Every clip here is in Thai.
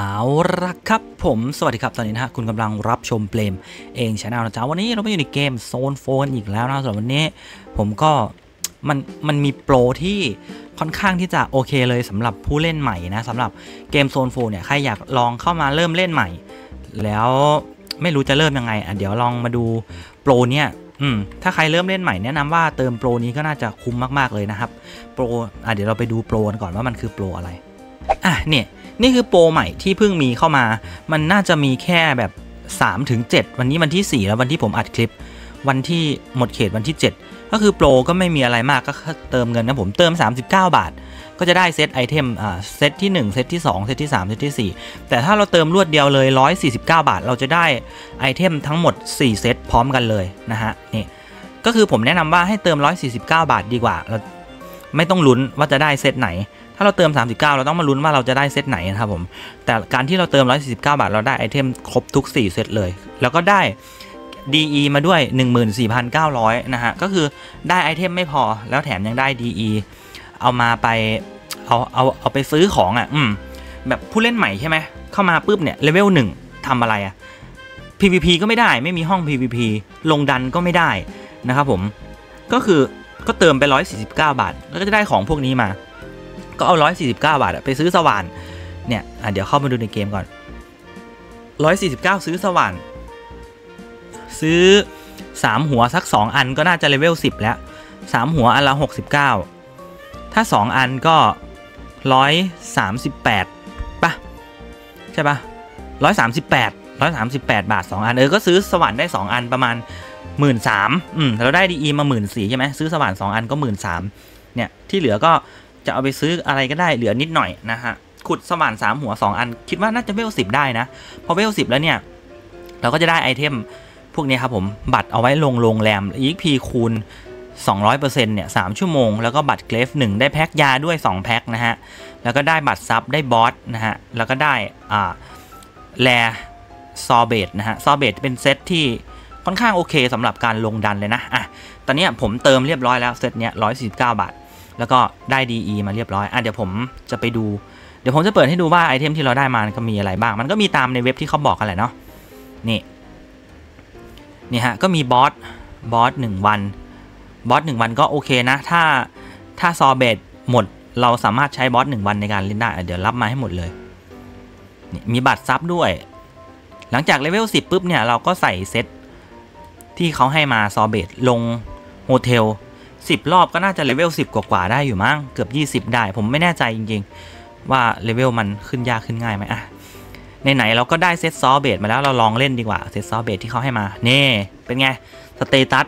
เอาละครับผมสวัสดีครับตอนนี้นะฮะคุณกำลังรับชมเปลมเองชาแนลนะจ๊ะวันนี้เราไปอยู่ในเกมโซนโฟนอีกแล้วนะส่วนวันนี้ผมก็มันมีโปรที่ค่อนข้างที่จะโอเคเลยสำหรับผู้เล่นใหม่นะสำหรับเกมโซนโฟนเนี่ยใครอยากลองเข้ามาเริ่มเล่นใหม่แล้วไม่รู้จะเริ่มยังไงอ่ะเดี๋ยวลองมาดูโปรเนี่ยถ้าใครเริ่มเล่นใหม่แนะนำว่าเติมโปรนี้ก็น่าจะคุ้มมากๆเลยนะครับโปรเดี๋ยวเราไปดูโปรกันก่อนว่ามันคือโปรอะไรอ่ะเนี่ยนี่คือโปรใหม่ที่เพิ่งมีเข้ามามันน่าจะมีแค่แบบ3 ถึง 7วันนี้วันที่4แล้ววันที่ผมอัดคลิปวันที่หมดเขตวันที่7ก็คือโปรก็ไม่มีอะไรมากก็เติมเงินนะผมเติม39บาทก็จะได้เซตไอเทมเซตที่1เซตที่2เซตที่3เซตที่4แต่ถ้าเราเติมรวดเดียวเลย149บาทเราจะได้ไอเทมทั้งหมด4เซตพร้อมกันเลยนะฮะนี่ก็คือผมแนะนำว่าให้เติม149บาทดีกว่าเราไม่ต้องลุ้นว่าจะได้เซตไหนถ้าเราเติม39เราต้องมาลุ้นว่าเราจะได้เซตไหนนะครับผมแต่การที่เราเติม149บาทเราได้ไอเทมครบทุก4เซตเลยแล้วก็ได้ DE มาด้วย 14,900 นะฮะก็คือได้ไอเทมไม่พอแล้วแถมยังได้ DE เอามาไปเอาไปซื้อของอ่ะแบบผู้เล่นใหม่ใช่ไหมเข้ามาปุ๊บเนี่ยเลเวล1ทำอะไรอ่ะ PVP ก็ไม่ได้ไม่มีห้อง PVP ลงดันก็ไม่ได้นะครับผมก็คือก็เติมไป149บาทแล้วก็จะได้ของพวกนี้มาก็เอา149บาทไปซื้อสว่านเนี่ยเดี๋ยวเข้ามาดูในเกมก่อน149ซื้อสว่านซื้อ3หัวสัก2อันก็น่าจะเลเวล10แล้ว3หัวอันละ69ถ้า2อันก็138ป่ะใช่ป่ะ138บาท2อันก็ซื้อสว่านได้2อันประมาณ 13,000 เราได้ดีอีมา 14,000 ใช่ไหมซื้อสว่าน2อันก็ 13,000 เนี่ยที่เหลือก็จะเอาไปซื้ออะไรก็ได้เหลือนิดหน่อยนะฮะขุดสว่าน3หัว2อันคิดว่าน่าจะเวล10ได้นะพอเวล10แล้วเนี่ยเราก็จะได้ไอเทมพวกนี้ครับผมบัตรเอาไว้ลงโรงแรม EXP คูณ 200% เนี่ย3ชั่วโมงแล้วก็บัตรเกรฟ1ได้แพ็คยาด้วย2แพ็คนะฮะแล้วก็ได้บัตรซับได้บอสนะฮะแล้วก็ได้แลซอเบตนะฮะซอเบตเป็นเซตที่ค่อนข้างโอเคสำหรับการลงดันเลยนะอ่ะตอนนี้ผมเติมเรียบร้อยแล้วเซตเนี้ย149บาทแล้วก็ได้ DE มาเรียบร้อยเดี๋ยวผมจะไปดูเดี๋ยวผมจะเปิดให้ดูว่าไอเทมที่เราได้มาก็มีอะไรบ้างมันก็มีตามในเว็บที่เขาบอกกันแหละเนาะนี่ฮะก็มีบอส1วันก็โอเคนะถ้าซอเบตหมดเราสามารถใช้บอส1วันในการเล่นได้เดี๋ยวรับมาให้หมดเลยนี่มีบัตรซับด้วยหลังจากเลเวล10ปุ๊บเนี่ยเราก็ใส่เซตที่เขาให้มาซอเบตลงโฮเทล10รอบก็น่าจะเลเวล10กว่าได้อยู่มั้งเกือบ20ได้ผมไม่แน่ใจจริงๆว่าเลเวลมันขึ้นยากขึ้นง่ายไหมไหนๆเราก็ได้เซตซอเบตมาแล้วเราลองเล่นดีกว่าเซตซอเบตที่เขาให้มานี่เป็นไงสเตตัส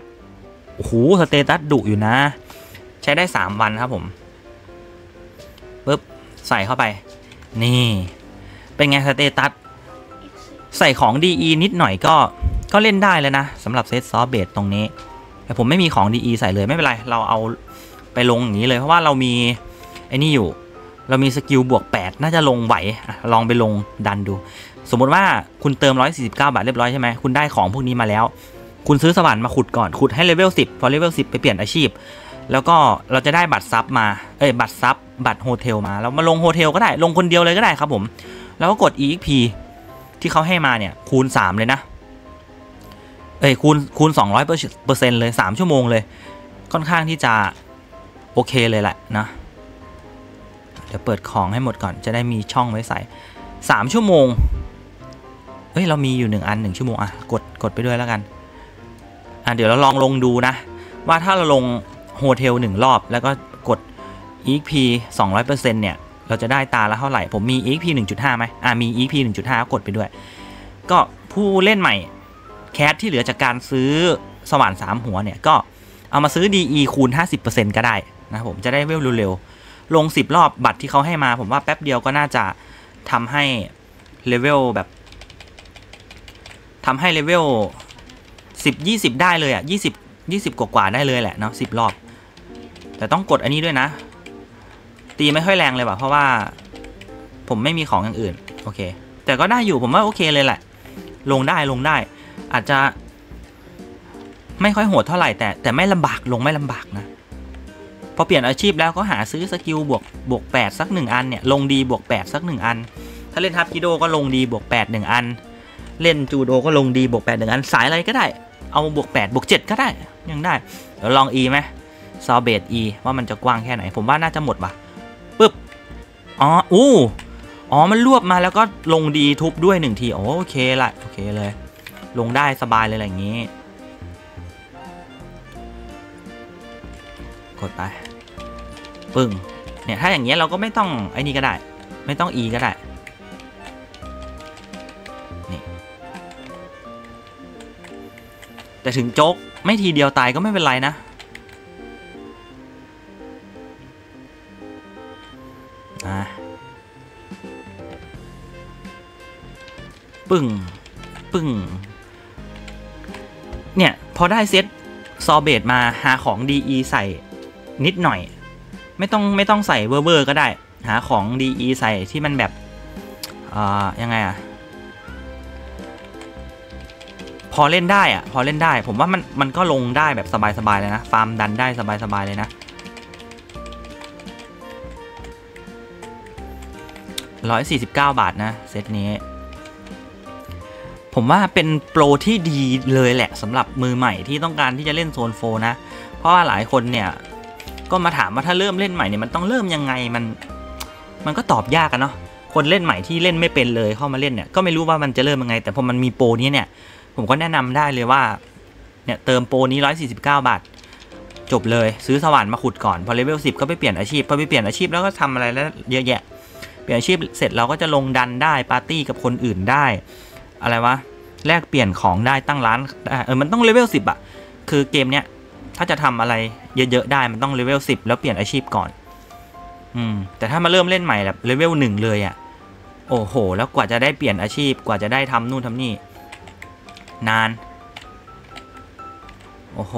โอ้โหสเตตัสดุอยู่นะใช้ได้3วันครับผมปึ๊บใส่เข้าไปนี่เป็นไงสเตตัสใส่ของ DE นิดหน่อยก็เล่นได้แล้วนะสำหรับเซตซอเบตตรงนี้แต่ผมไม่มีของ DE ใส่เลยไม่เป็นไรเราเอาไปลงอย่างนี้เลยเพราะว่าเรามีไอ้นี่อยู่เรามีสกิลบวก8น่าจะลงไหวลองไปลงดันดูสมมติว่าคุณเติม149บาทเรียบร้อยใช่ไหมคุณได้ของพวกนี้มาแล้วคุณซื้อสว่านมาขุดก่อนขุดให้เลเวล10พอเลเวล10ไปเปลี่ยนอาชีพแล้วก็เราจะได้บัตรซับมาบัตรซับบัตรโฮเทลมาแล้วมาลงโฮเทลก็ได้ลงคนเดียวเลยก็ได้ครับผมแล้วก็กด EXP ที่เขาให้มาเนี่ยคูณ3เลยนะคูณ 200% เลย3ชั่วโมงเลยค่อนข้างที่จะโอเคเลยแหละนะเดี๋ยวเปิดของให้หมดก่อนจะได้มีช่องไว้ใส่3ชั่วโมงเรามีอยู่1อัน1ชั่วโมงกดไปด้วยแล้วกันเดี๋ยวเราลองลงดูนะว่าถ้าเราลงโฮเทล1รอบแล้วก็กด EXP 200% เนี่ยเราจะได้ตาละเท่าไหร่ผมมี EXP 1.5 ไหมมี EXP 1.5 กดไปด้วยก็ผู้เล่นใหม่แคสที่เหลือจากการซื้อสว่าน3หัวเนี่ยก็เอามาซื้อ DE คูณ 50% ก็ได้นะผมจะได้เวลเร็วๆลง10รอบบัตรที่เขาให้มาผมว่าแป๊บเดียวก็น่าจะทำให้เลเวลแบบทำให้เลเวล10-20ได้เลย20กว่าได้เลยแหละเนาะ10รอบแต่ต้องกดอันนี้ด้วยนะตีไม่ค่อยแรงเลยว่ะเพราะว่าผมไม่มีของอย่างอื่นโอเคแต่ก็ได้อยู่ผมว่าโอเคเลยแหละลงได้อาจจะไม่ค่อยโหดเท่าไหร่แต่ไม่ลำบากลงไม่ลำบากนะพอเปลี่ยนอาชีพแล้วก็หาซื้อสกิลบวก8สัก1อันเนี่ยลงดีบวก8สัก1อัน ถ้าเล่นทับกิโดก็ลงดีบวก8 1อันเล่นจูโดก็ลงดีบวก8 1อันสายอะไรก็ได้เอาบวก8บวก7ก็ได้ยังได้เดี๋ยวลอง E ไหมซอเบต E ว่ามันจะกว้างแค่ไหนผมว่าน่าจะหมดป่ะปึ๊บอ๋ออู้อ๋อมันรวบมาแล้วก็ลงดีทุบด้วย1ทีโอเคละโอเคเลยลงได้สบายเลยอะไรอย่างนี้กดไปปึ้งเนี่ยถ้าอย่างเงี้ยเราก็ไม่ต้องไอ้นี่ก็ได้ไม่ต้อง E ก็ได้นี่แต่ถึงโจ๊กไม่ทีเดียวตายก็ไม่เป็นไรนะปึ้งปึ้งเนี่ยพอได้เซตซอเบตมาหาของ DE ใส่นิดหน่อยไม่ต้องใส่เวอร์ก็ได้หาของ DE ใส่ที่มันแบบยังไงอะพอเล่นได้อะพอเล่นได้ผมว่ามันก็ลงได้แบบสบายๆเลยนะฟาร์มดันได้สบายๆเลยนะ149บาทนะเซตนี้ผมว่าเป็นโปรที่ดีเลยแหละสำหรับมือใหม่ที่ต้องการที่จะเล่นโซนโฟนะเพราะว่าหลายคนเนี่ยก็มาถามว่าถ้าเริ่มเล่นใหม่เนี่ยมันต้องเริ่มยังไงมันก็ตอบยากกันเนาะคนเล่นใหม่ที่เล่นไม่เป็นเลยเข้ามาเล่นเนี่ยก็ไม่รู้ว่ามันจะเริ่มยังไงแต่พอมันมีโปรนี้เนี่ยผมก็แนะนำได้เลยว่าเนี่ยเติมโปรนี้149บาทจบเลยซื้อสว่านมาขุดก่อนพอเลเวล10ก็ไปเปลี่ยนอาชีพพอไปเปลี่ยนอาชีพแล้วก็ทำอะไรแล้วเยอะแยะเปลี่ยนอาชีพเสร็จเราก็จะลงดันได้ปาร์ตี้กับคนอื่นได้อะไรวะแลกเปลี่ยนของได้ตั้งร้านมันต้องเลเวล10อะคือเกมเนี้ยถ้าจะทำอะไรเยอะๆได้มันต้องเลเวล10แล้วเปลี่ยนอาชีพก่อนแต่ถ้ามาเริ่มเล่นใหม่แบบเลเวล1เลยอะโอ้โหแล้วกว่าจะได้เปลี่ยนอาชีพกว่าจะได้ทำนู่นทำนี่นานโอ้โห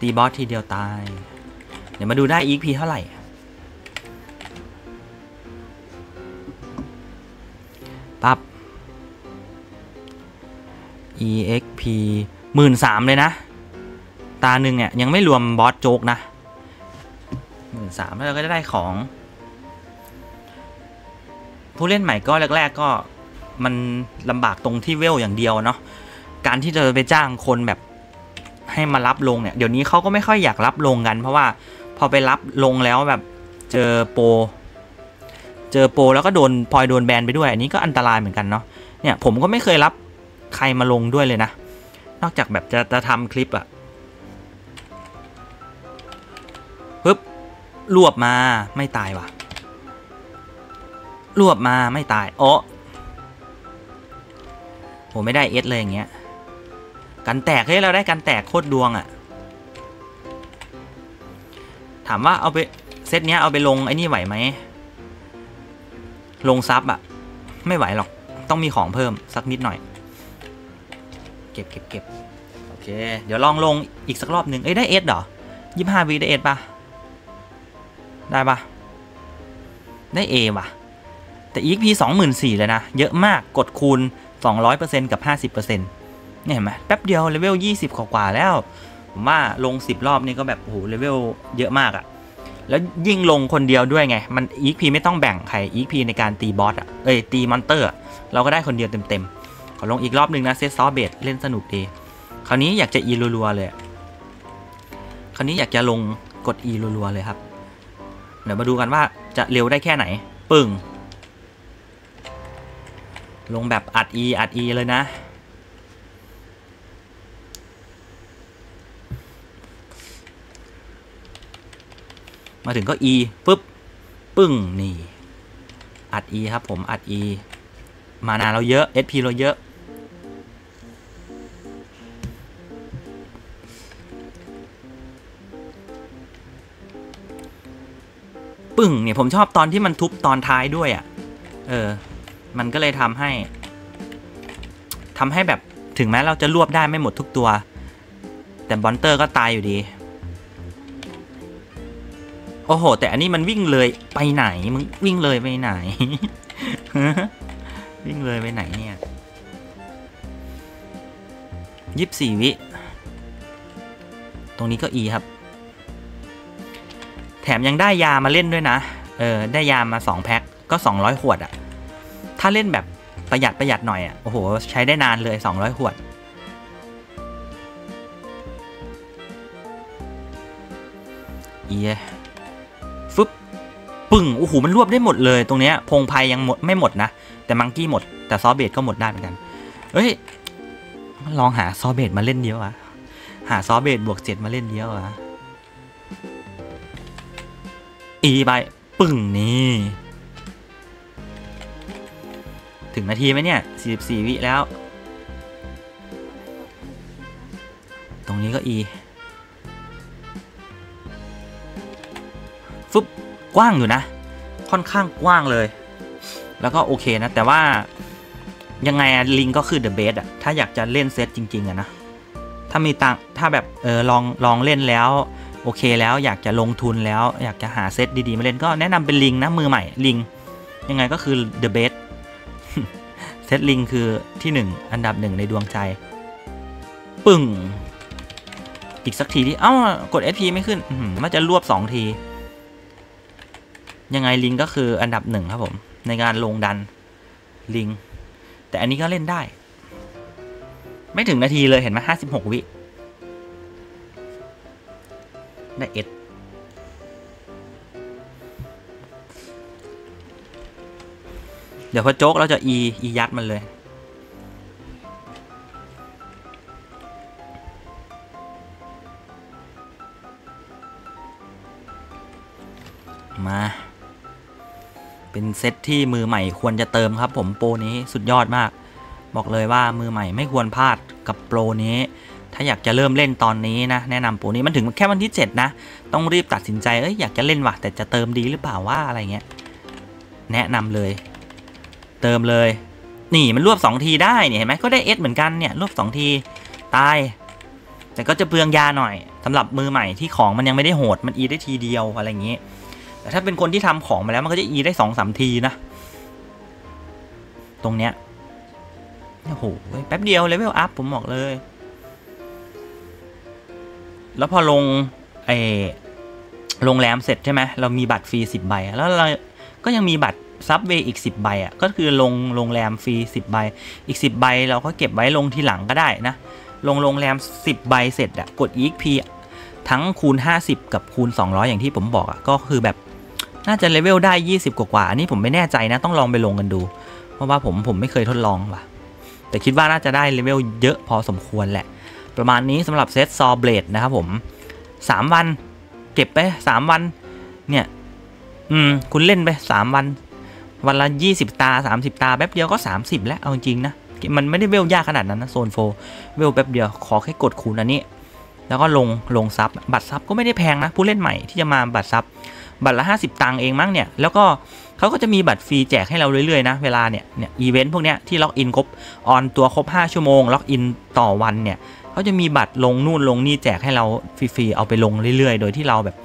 ตีบอสทีเดียวตายเดี๋ยวมาดูได้อีกพีเท่าไหร่ปั๊บ exp 13,000เลยนะตาหนึ่งเนี่ยยังไม่รวมบอสโจ๊กนะ13,000แล้วเราก็จะได้ของผู้เล่นใหม่ก็แรกๆก็มันลำบากตรงที่เวลอย่างเดียวเนาะการที่จะไปจ้างคนแบบให้มารับลงเนี่ยเดี๋ยวนี้เขาก็ไม่ค่อยอยากรับลงกันเพราะว่าพอไปรับลงแล้วแบบเจอโปรแล้วก็โดนพลอยโดนแบนไปด้วยอันนี้ก็อันตรายเหมือนกันเนาะเนี่ยผมก็ไม่เคยรับใครมาลงด้วยเลยนะนอกจากแบบจะทำคลิปอะปึ๊บรวบมาไม่ตายว่ะรวบมาไม่ตายโอ้ผมไม่ได้เอสเลยอย่างเงี้ยกันแตกเฮ้ยเราได้กันแตกโคตรดวงอะถามว่าเอาไปเซตเนี้ยเอาไปลงไอ้นี่ไหวไหมลงซับอะไม่ไหวหรอกต้องมีของเพิ่มสักนิดหน่อยเก็บโอเคเดี๋ยวลองลงอีกสักรอบหนึ่งได้เอสเหรอ25วีได้เอสป่ะได้ป่ะได้เอว่ะแต่อีกพี24,000เลยนะเยอะมากกดคูณ 200% กับ 50% เนี่ยเห็นไหมแป๊บเดียวเลเวล20กว่าแล้วผมว่าลง10รอบนี่ก็แบบโอ้โหเลเวลเยอะมากอะแล้วยิ่งลงคนเดียวด้วยไงมันอีกพีไม่ต้องแบ่งใครอีกพีในการตีบอสอะตีมอนเตอร์เราก็ได้คนเดียวเต็มๆขอลงอีกรอบหนึ่งนะเซตซอเบตเล่นสนุกดีคราวนี้อยากจะอีรัวๆเลยคราวนี้อยากจะลงกดอีรัวๆเลยครับเดี๋ยวมาดูกันว่าจะเร็วได้แค่ไหนปึ้งลงแบบอัดอีเลยนะมาถึงก็ E ปึ๊บปึ้งนี่อัด E ครับผมอัด E มานาเราเยอะ SP เราเยอะปึ้งเนี่ยผมชอบตอนที่มันทุบตอนท้ายด้วยอ่ะมันก็เลยทำให้แบบถึงแม้เราจะรวบได้ไม่หมดทุกตัวแต่บอนเตอร์ก็ตายอยู่ดีโอ้โหแต่อันนี้มันวิ่งเลยไปไหนมึงวิ่งเลยไปไหน วิ่งเลยไปไหนเนี่ย24วิตรงนี้ก็ E ครับแถมยังได้ยามาเล่นด้วยนะได้ยามา2แพ็ค ก็200ขวดอะถ้าเล่นแบบประหยัดหน่อยอะโอ้โหใช้ได้นานเลย200ขวดเย้ฟึบปึ่งโอ้โหมันรวบได้หมดเลยตรงเนี้ยพงไพยังหมดไม่หมดนะแต่มังกี้หมดแต่ซอเบตก็หมดได้เหมือนกันเฮ้ยลองหาซอเบตมาเล่นเดียวอะหาซอเบตบวก7มาเล่นเดียวอะอีไปปึ่งนี่ถึงนาทีไหมเนี่ย44วิแล้วตรงนี้ก็อีฟึบกว้างอยู่นะค่อนข้างกว้างเลยแล้วก็โอเคนะแต่ว่ายังไงลิงก็คือเดอะเบสอะถ้าอยากจะเล่นเซตจริงๆอะนะถ้ามีตังถ้าแบบลองเล่นแล้วโอเคแล้วอยากจะลงทุนแล้วอยากจะหาเซตดีๆมาเล่นก็แนะนำเป็นลิงนะมือใหม่ลิงยังไงก็คือเดอะเบสเซตลิงคือที่1อันดับ1ในดวงใจปึ่งอีกสักทีที่เอ้ากด SP ไม่ขึ้นมันจะรวบ2ทียังไงลิงก็คืออันดับ1ครับผมในการลงดันลิงแต่อันนี้ก็เล่นได้ไม่ถึงนาทีเลยเห็นไหม56วิได้เอ็ดเดี๋ยวพอโจ๊กเราจะอียัดมันเลยมาเป็นเซตที่มือใหม่ควรจะเติมครับผมโปรนี้สุดยอดมากบอกเลยว่ามือใหม่ไม่ควรพลาดกับโปรนี้ถ้าอยากจะเริ่มเล่นตอนนี้นะแนะนำโปรนี้มันถึงแค่วันที่7นะต้องรีบตัดสินใจอยากจะเล่นว่ะแต่จะเติมดีหรือเปล่าว่าอะไรเงี้ยแนะนำเลยเติมเลยนี่มันรวบ2ทีได้เนี่ยเห็นไหมก็ได้เอสเหมือนกันเนี่ยรวบ2ทีตายแต่ก็จะเปลืองยาหน่อยสำหรับมือใหม่ที่ของมันยังไม่ได้โหดมันอีได้ทีเดียวอะไรอย่างนี้แต่ถ้าเป็นคนที่ทำของมาแล้วมันก็จะอีได้2-3ทีนะตรงเนี้ยโอ้โหแป๊บเดียวเลเวลอัพผมบอกเลยแล้วพอลงโรงแรมเสร็จใช่ไหมเรามีบัตรฟรี10ใบแล้วเราก็ยังมีบัตรซับเวย์อีก10ใบอ่ะก็คือลงโรงแรมฟรี10ใบอีก10ใบเราก็เก็บไว้ลงทีหลังก็ได้นะลงโรงแรม10ใบเสร็จอ่ะกด EXP ทั้งคูณ50กับคูณ200อย่างที่ผมบอกอ่ะก็คือแบบน่าจะเลเวลได้20กว่าอันนี้ผมไม่แน่ใจนะต้องลองไปลงกันดูเพราะว่าผมไม่เคยทดลองว่ะแต่คิดว่าน่าจะได้เลเวลเยอะพอสมควรแหละประมาณนี้สำหรับเซตซอเบลดนะครับผม3วันเก็บไป3วันเนี่ยคุณเล่นไป3วันวันละ20ตา30ตาแป๊บเดียวก็30แล้วเอาจริงนะมันไม่ได้เวลยากขนาดนั้นนะโซน4เวลแป๊บเดียวขอแค่กดคูณอันนี้แล้วก็ลงซับบัตรซับก็ไม่ได้แพงนะผู้เล่นใหม่ที่จะมาบัตรซับบัตรละ50ตังค์เองมั้งเนี่ยแล้วก็เขาก็จะมีบัตรฟรีแจกให้เราเรื่อยๆนะเวลาเนี่ยอีเวนต์พวกเนี้ยที่ล็อกอินครบออนตัวครบ5ชั่วโมงล็อกอินต่อวันเนี่ยเขาจะมีบัตรลงนู่นลงนี่แจกให้เราฟรีๆเอาไปลงเรื่อยๆโดยที่เราแบบ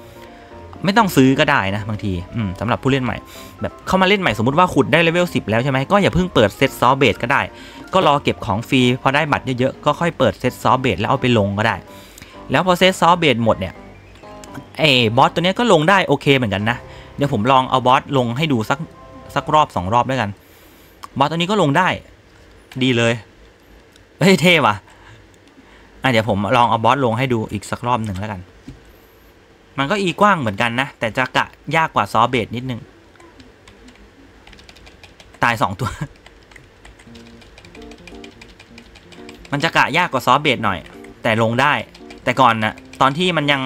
ไม่ต้องซื้อก็ได้นะบางทีสำหรับผู้เล่นใหม่แบบเข้ามาเล่นใหม่สมมุติว่าขุดได้เลเวล10แล้วใช่ไหมก็อย่าเพิ่งเปิดเซตซอเบตก็ได้ก็รอเก็บของฟรีพอได้บัตรเยอะๆก็ค่อยเปิดเซตซอเบตแล้วเอาไปลงก็ได้แล้วพอเซตซอเบตหมดเนี่ยบอสตัวนี้ก็ลงได้โอเคเหมือนกันนะเดี๋ยวผมลองเอาบอสลงให้ดูสักรอบ2รอบด้วยกันบอสตัวนี้ก็ลงได้ดีเลยเฮ้ยเท่ว่ะเดี๋ยวผมลองเอาบอสลงให้ดูอีกสักรอบหนึ่งแล้วกันมันก็อีกว้างเหมือนกันนะแต่จะกะยากกว่าซอเบตนิดนึงตาย2ตัวมันจะกะยากกว่าซอเบตหน่อยแต่ลงได้แต่ก่อนนะตอนที่มันยัง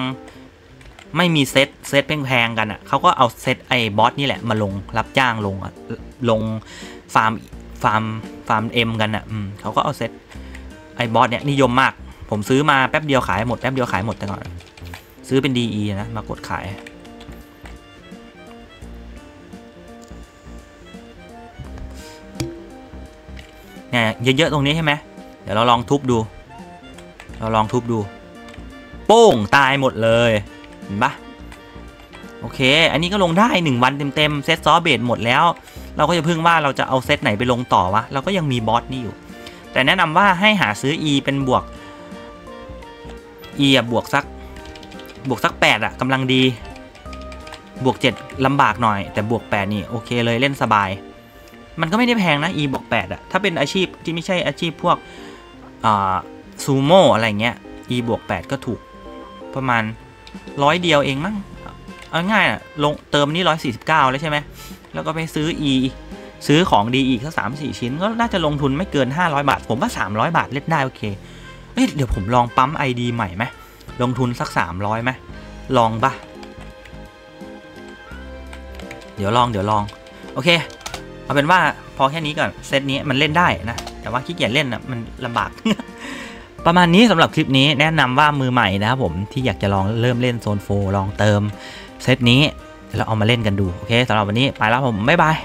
ไม่มีเซตแพงๆกันเขาก็เอาเซตไอ้บอสนี่แหละมาลงรับจ้างลงฟาร์มเอ็มกันเขาก็เอาเซตไอ้บอสเนี่ยนิยมมากผมซื้อมาแป๊บเดียวขายหมดแป๊บเดียวขายหมดแต่ก่อนซื้อเป็น DE นะมากดขายเนี่ยเยอะๆตรงนี้ใช่ไหมเดี๋ยวเราลองทุบดูโป้งตายหมดเลยเห็นปะโอเคอันนี้ก็ลงได้1วันเต็มๆเซตซอเบตหมดแล้วเราก็จะพึ่งว่าเราจะเอาเซตไหนไปลงต่อวะเราก็ยังมีบอสนี่อยู่แต่แนะนำว่าให้หาซื้อ E เป็นบวก E บวกสัก8อ่ะกำลังดี บวก7ลำบากหน่อยแต่บวก8นี่โอเคเลยเล่นสบายมันก็ไม่ได้แพงนะ e บวก8อะถ้าเป็นอาชีพที่ไม่ใช่อาชีพพวกซูโม่อะไรเงี้ย e บวก8ก็ถูกประมาณ100เดียวเองมั้งเอาง่ายอะลงเติมนี่149แล้วใช่ไหมแล้วก็ไปซื้อ e ซื้อของดีอีกสัก3-4ชิ้นก็น่าจะลงทุนไม่เกิน500บาทผมว่า300บาทเล่นได้โอเคเดี๋ยวผมลองปั๊ม ID ใหม่ไหมลงทุนสัก300ไหมลองปะเดี๋ยวลองโอเคเอาเป็นว่าพอแค่นี้ก่อนเซตนี้มันเล่นได้นะแต่ว่าขี้เกียจเล่นนะมันลำบาก ประมาณนี้สำหรับคลิปนี้แนะนำว่ามือใหม่นะครับผมที่อยากจะลองเริ่มเล่นโซนโฟลองเติมเซตนี้แล้วเอามาเล่นกันดูโอเคสำหรับวันนี้ไปแล้วผมบ๊ายบาย